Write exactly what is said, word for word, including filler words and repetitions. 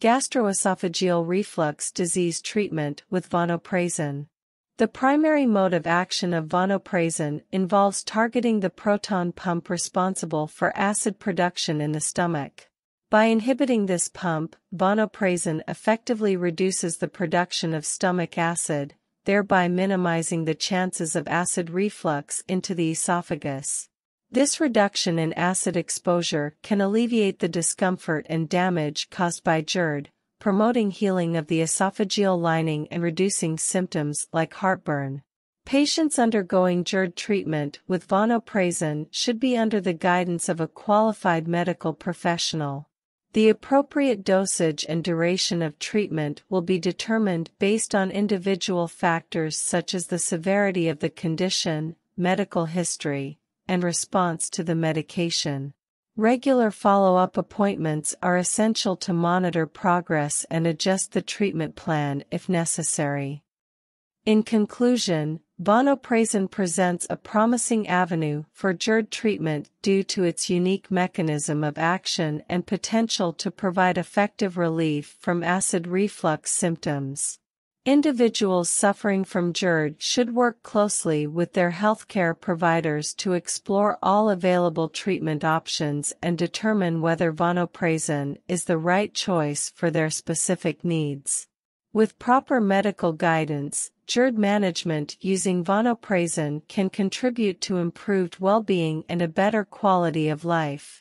Gastroesophageal reflux disease treatment with vonoprazan. The primary mode of action of vonoprazan involves targeting the proton pump responsible for acid production in the stomach. By inhibiting this pump, vonoprazan effectively reduces the production of stomach acid, thereby minimizing the chances of acid reflux into the esophagus. This reduction in acid exposure can alleviate the discomfort and damage caused by GERD, promoting healing of the esophageal lining and reducing symptoms like heartburn. Patients undergoing GERD treatment with vonoprazan should be under the guidance of a qualified medical professional. The appropriate dosage and duration of treatment will be determined based on individual factors such as the severity of the condition, medical history, and response to the medication. Regular follow-up appointments are essential to monitor progress and adjust the treatment plan if necessary. In conclusion, vonoprazan presents a promising avenue for GERD treatment due to its unique mechanism of action and potential to provide effective relief from acid reflux symptoms. Individuals suffering from GERD should work closely with their healthcare providers to explore all available treatment options and determine whether vonoprazan is the right choice for their specific needs. With proper medical guidance, GERD management using vonoprazan can contribute to improved well-being and a better quality of life.